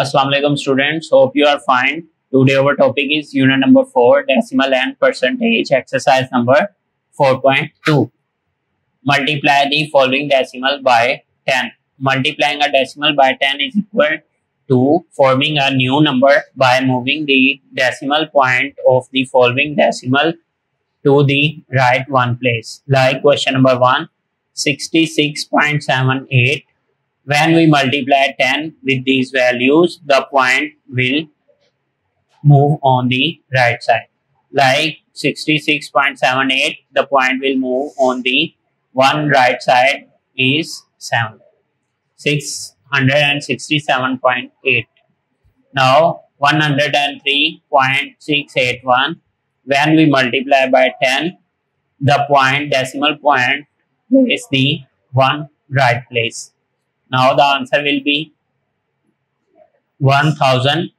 Assalamu alaikum students, hope you are fine. Today our topic is unit number 4, decimal and percentage, exercise number 4.2. Multiply the following decimal by 10. Multiplying a decimal by 10 is equal to forming a new number by moving the decimal point of the following decimal to the right one place. Like question number 1, 66.78. When we multiply 10 with these values, the point will move on the right side. Like 66.78, the point will move on the one right side is 7. 667.8. Now 103.681. When we multiply by 10, the point, decimal point, is the one right place. Now the answer will be 1036.81.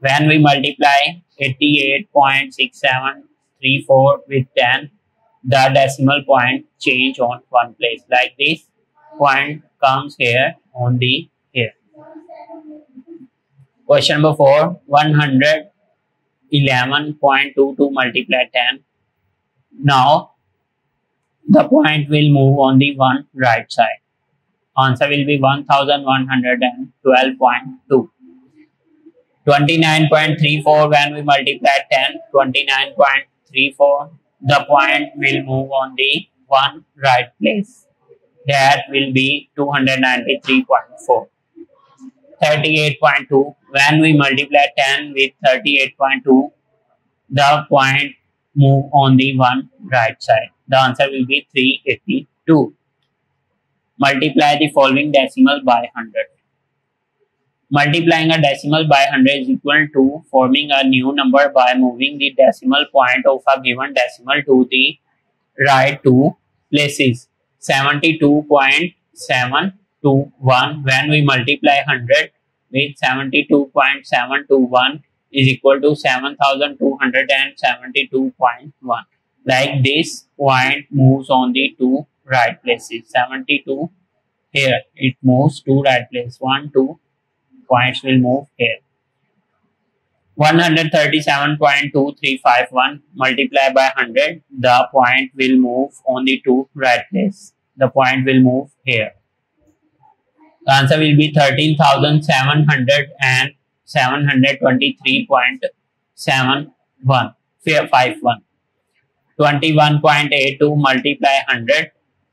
When we multiply 88.6734 with 10, the decimal point change on one place. Like this, point comes here on the here. Question number 4, 111.22 multiply 10. Now the point will move on the one right side. Answer will be 1112.2. 29.34, when we multiply 10, 29.34, the point will move on the one right place. That will be 293.4. 38.2, when we multiply 10 with 38.2, the point move on the one right side. The answer will be 382. Multiply the following decimal by 100. Multiplying a decimal by 100 is equal to forming a new number by moving the decimal point of a given decimal to the right two places. 72.721, when we multiply 100 with 72.721, is equal to 7,272.1. Like this, point moves on the two right places. 72 here, it moves two right places. 1, 2 points will move here. 137.2351 multiplied by 100, the point will move on the two right places. The point will move here. The answer will be 723.71. 21.82 multiply 100.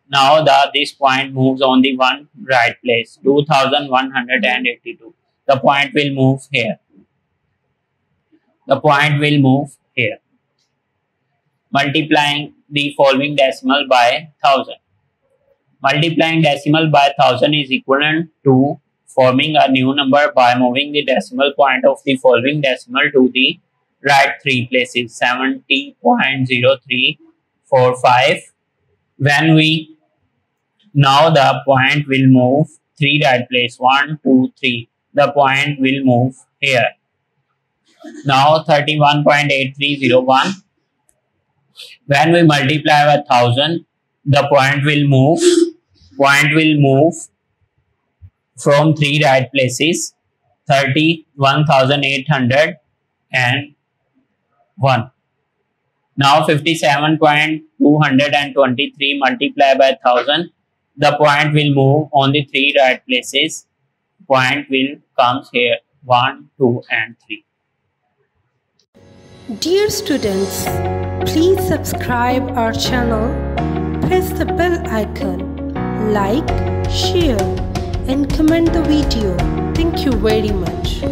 Now this point moves on the one right place. 2182. The point will move here. The point will move here. Multiplying the following decimal by 1000. Multiplying decimal by 1000 is equivalent to forming a new number by moving the decimal point of the following decimal to the right three places. 70.0345. When we now the point will move three right place. 1, 2, 3. The point will move here. Now 31.8301. When we multiply by 1000, the point will move. Point will move from three right places. 31,801. Now 57.223 multiplied by 1000. The point will move on the three right places. Point will comes here. 1, 2, and 3. Dear students, please subscribe our channel. Press the bell icon. Like, share, and comment the video. Thank you very much.